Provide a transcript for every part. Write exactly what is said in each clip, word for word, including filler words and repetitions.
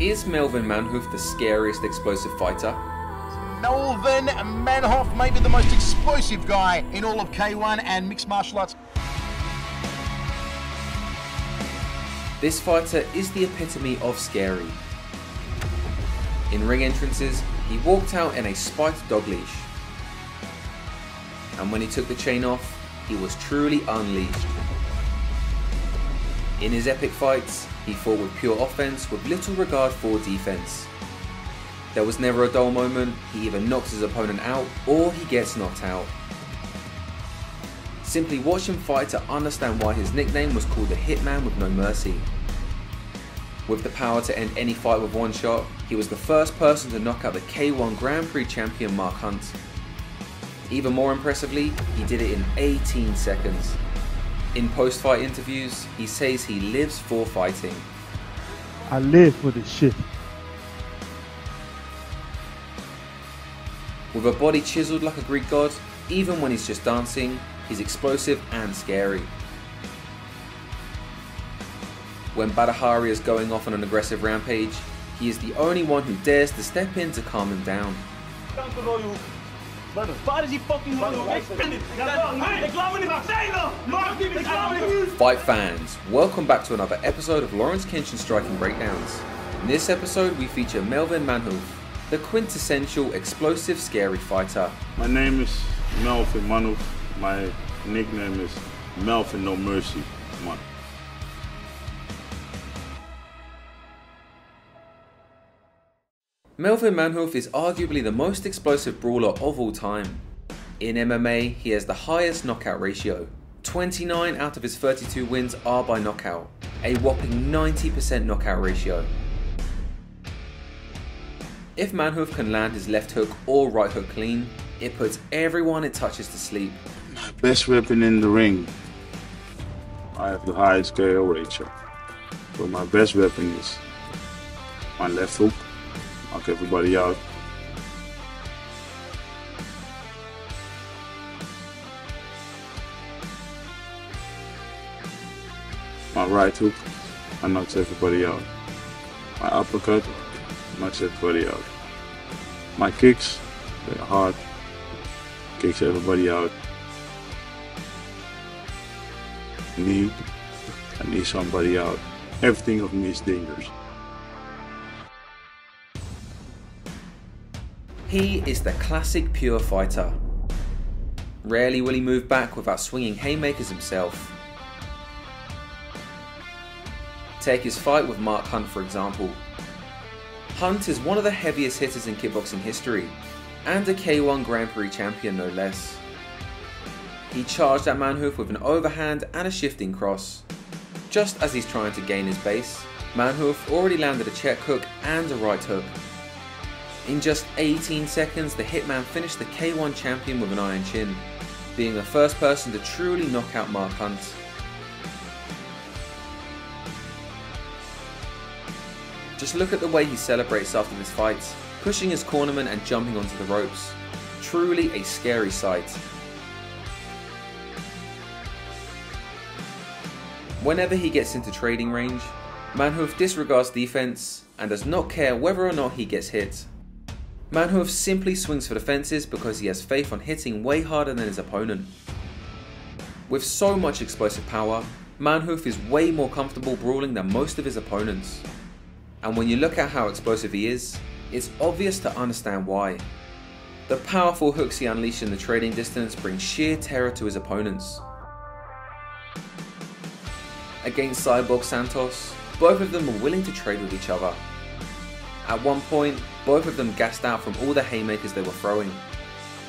Is Melvin Manhoef the scariest explosive fighter? Melvin Manhoef may be the most explosive guy in all of K one and mixed martial arts. This fighter is the epitome of scary. In ring entrances, he walked out in a spiked dog leash. And when he took the chain off, he was truly unleashed. In his epic fights, he fought with pure offense with little regard for defense. There was never a dull moment. He either knocks his opponent out or he gets knocked out. Simply watch him fight to understand why his nickname was called the Hitman with No Mercy. With the power to end any fight with one shot, he was the first person to knock out the K one Grand Prix champion Mark Hunt. Even more impressively, he did it in eighteen seconds. In post-fight interviews, he says he lives for fighting. I live for this shit. With a body chiseled like a Greek god, even when he's just dancing, he's explosive and scary. When Badahari is going off on an aggressive rampage, he is the only one who dares to step in to calm him down. Fight fans, welcome back to another episode of Lawrence Kenshin Striking Breakdowns. In this episode we feature Melvin Manhoef, the quintessential explosive scary fighter. My name is Melvin Manhoef. My nickname is Melvin No Mercy Manhoef. Melvin Manhoef is arguably the most explosive brawler of all time. In M M A, he has the highest knockout ratio. twenty-nine out of his thirty-two wins are by knockout, a whopping ninety percent knockout ratio. If Manhoef can land his left hook or right hook clean, it puts everyone it touches to sleep. My best weapon in the ring, I have the highest K O ratio. But my best weapon is my left hook. Knock everybody out. My right hook, I knocked everybody out. My uppercut, knocks everybody out. My kicks, they're hard, kicks everybody out. Knee, I knee somebody out. Everything of me is dangerous. He is the classic pure fighter. Rarely will he move back without swinging haymakers himself. Take his fight with Mark Hunt for example. Hunt is one of the heaviest hitters in kickboxing history, and a K one Grand Prix champion no less. He charged at Manhoef with an overhand and a shifting cross. Just as he's trying to gain his base, Manhoef already landed a check hook and a right hook. In just eighteen seconds, the Hitman finished the K one champion with an iron chin, being the first person to truly knock out Mark Hunt. Just look at the way he celebrates after this fight, pushing his cornerman and jumping onto the ropes. Truly a scary sight. Whenever he gets into trading range, Manhoef disregards defense and does not care whether or not he gets hit. Manhoef simply swings for the fences because he has faith on hitting way harder than his opponent. With so much explosive power, Manhoef is way more comfortable brawling than most of his opponents. And when you look at how explosive he is, it's obvious to understand why. The powerful hooks he unleashes in the trading distance bring sheer terror to his opponents. Against Cyborg Santos, both of them were willing to trade with each other. At one point, both of them gassed out from all the haymakers they were throwing.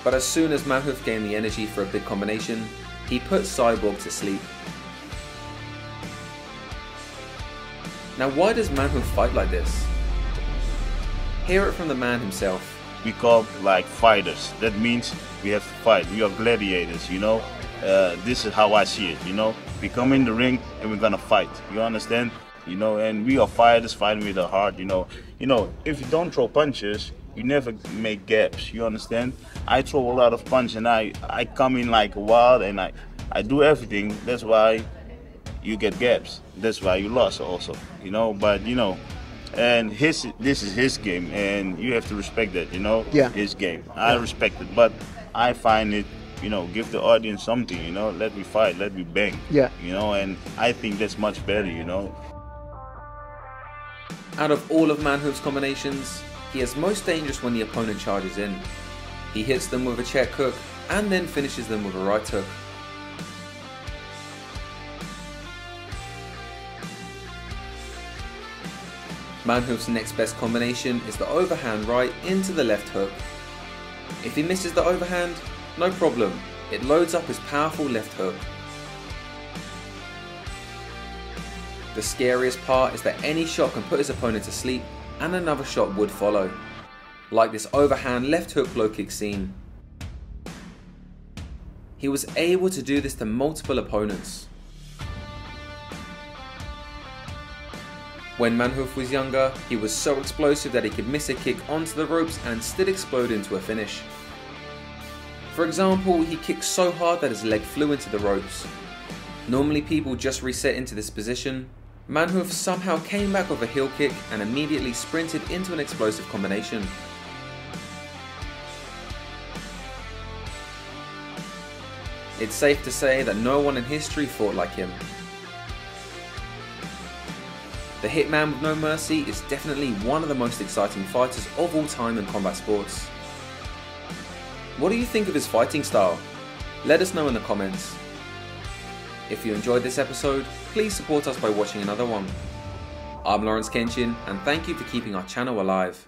But as soon as Manhoef gained the energy for a big combination, he put Cyborg to sleep. Now why does Manhoef fight like this? Hear it from the man himself. We call like fighters. That means we have to fight. We are gladiators, you know. Uh, this is how I see it, you know. We come in the ring and we're gonna fight. You understand? You know, and we are fighters fighting with our heart, you know. You know, if you don't throw punches, you never make gaps, you understand? I throw a lot of punches and I, I come in like wild and I, I do everything. That's why you get gaps. That's why you lost also, you know. But, you know, And his this is his game, and you have to respect that, you know? Yeah. His game. I yeah. respect it, but I find it, you know, give the audience something, you know? Let me fight, let me bang. Yeah. You know, and I think that's much better, you know? Out of all of Manhoef's combinations, he is most dangerous when the opponent charges in. He hits them with a chair hook, and then finishes them with a right hook. Manhoef's next best combination is the overhand right into the left hook. If he misses the overhand, no problem, it loads up his powerful left hook. The scariest part is that any shot can put his opponent to sleep and another shot would follow, like this overhand left hook low kick scene. He was able to do this to multiple opponents. When Manhoef was younger, he was so explosive that he could miss a kick onto the ropes and still explode into a finish. For example, he kicked so hard that his leg flew into the ropes. Normally people just reset into this position. Manhoef somehow came back with a heel kick and immediately sprinted into an explosive combination. It's safe to say that no one in history fought like him. The Hitman with No Mercy is definitely one of the most exciting fighters of all time in combat sports. What do you think of his fighting style? Let us know in the comments. If you enjoyed this episode, please support us by watching another one. I'm Lawrence Kenshin, and thank you for keeping our channel alive.